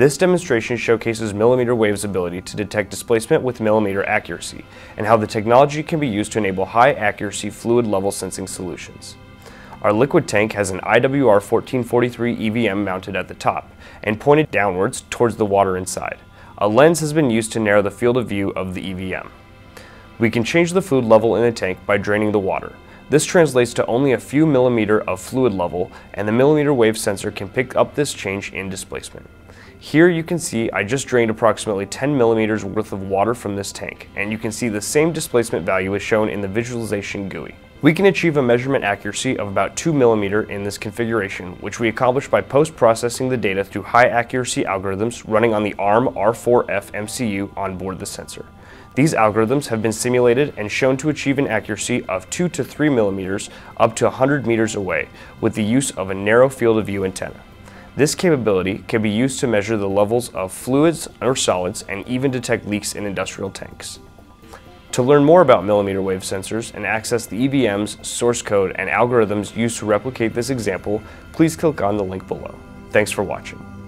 This demonstration showcases millimeter wave's ability to detect displacement with millimeter accuracy, and how the technology can be used to enable high-accuracy fluid-level sensing solutions. Our liquid tank has an IWR1443 EVM mounted at the top, and pointed downwards towards the water inside. A lens has been used to narrow the field of view of the EVM. We can change the fluid level in the tank by draining the water. This translates to only a few millimeter of fluid level, and the millimeter wave sensor can pick up this change in displacement. Here you can see I just drained approximately 10 millimeters worth of water from this tank, and you can see the same displacement value is shown in the visualization GUI. We can achieve a measurement accuracy of about 2 millimeter in this configuration, which we accomplish by post-processing the data through high-accuracy algorithms running on the ARM R4F MCU on board the sensor. These algorithms have been simulated and shown to achieve an accuracy of 2 to 3 millimeters up to 100 meters away with the use of a narrow field of view antenna. This capability can be used to measure the levels of fluids or solids and even detect leaks in industrial tanks. To learn more about millimeter wave sensors and access the EVM's source code and algorithms used to replicate this example, please click on the link below. Thanks for watching.